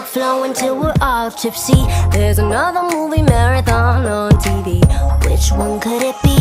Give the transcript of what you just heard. not flowing till we're all tipsy. There's another movie marathon on TV. Which one could it be?